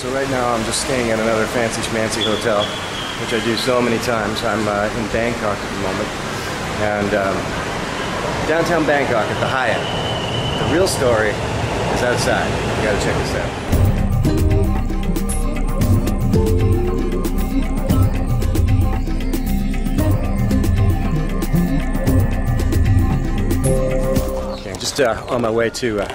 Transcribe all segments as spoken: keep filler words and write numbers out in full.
So right now I'm just staying at another fancy schmancy hotel, which I do so many times. I'm uh, in Bangkok at the moment, and um, downtown Bangkok at the Hyatt. The real story is outside. You gotta check this out. Just uh, on my way to uh,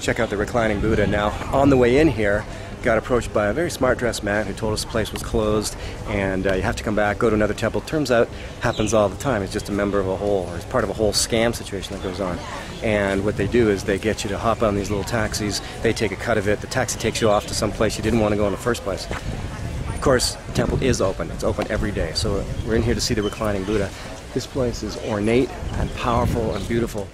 check out the Reclining Buddha now. On the way in here, got approached by a very smart dressed man who told us the place was closed and uh, you have to come back, go to another temple. Turns out, happens all the time. It's just a member of a whole, or it's part of a whole scam situation that goes on. And what they do is they get you to hop on these little taxis, they take a cut of it, the taxi takes you off to some place you didn't want to go in the first place. Of course, the temple is open. It's open every day. So we're in here to see the Reclining Buddha. This place is ornate and powerful and beautiful.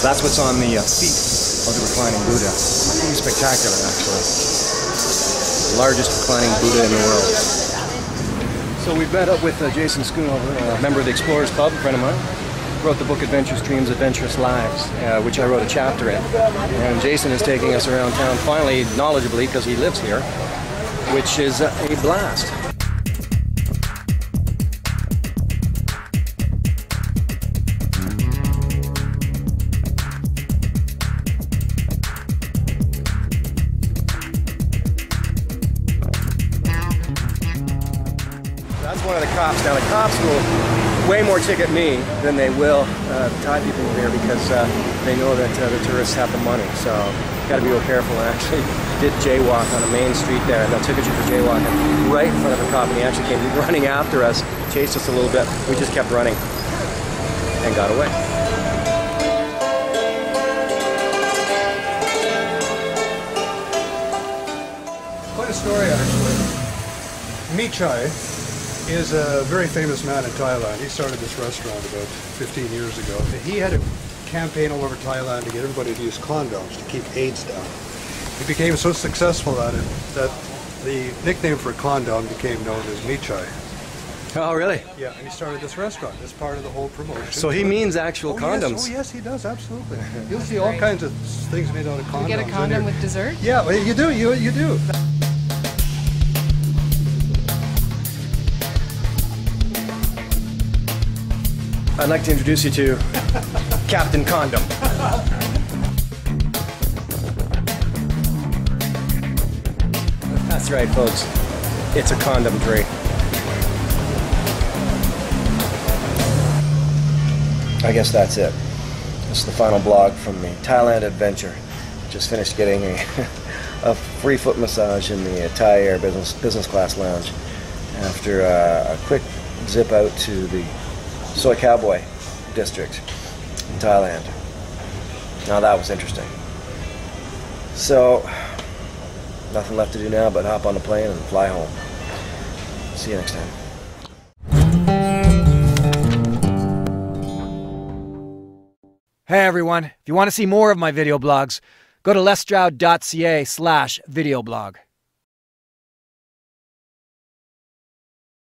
That's what's on the uh, feet of the Reclining Buddha. Pretty spectacular, actually. The largest reclining Buddha in the world. So we've met up with uh, Jason Schoonover, a member of the Explorers Club, a friend of mine. Wrote the book Adventurous Dreams, Adventurous Lives, uh, which I wrote a chapter in. And Jason is taking us around town, finally, knowledgeably, because he lives here, which is uh, a blast. Now the cops will way more ticket me than they will uh, the Thai people here because uh, they know that uh, the tourists have the money. So got to be real careful. I actually did jaywalk on a main street there, and they'll ticket you for jaywalking right in front of a cop. And he actually came running after us, chased us a little bit. We just kept running and got away. Quite a story, actually. Mechai is a very famous man in Thailand. He started this restaurant about fifteen years ago. He had a campaign all over Thailand to get everybody to use condoms to keep AIDS down. He became so successful at it that the nickname for condom became known as Mechai. Oh, really? Yeah, and he started this restaurant as part of the whole promotion. So he means actual oh, condoms. Yes. Oh, yes, he does, absolutely. You'll see all kinds of things made out of condoms. You get a condom with dessert? Yeah, well, you do, you, you do. I'd like to introduce you to Captain Condom. That's right, folks. It's a condom tree. I guess that's it. This is the final blog from the Thailand adventure. Just finished getting a, a free foot massage in the Thai Air business, business class lounge after uh, a quick zip out to the Soy Cowboy District in Thailand. Now that was interesting. So, nothing left to do now but hop on the plane and fly home. See you next time. Hey everyone, if you want to see more of my video blogs, go to lestroud dot c a slash videoblog.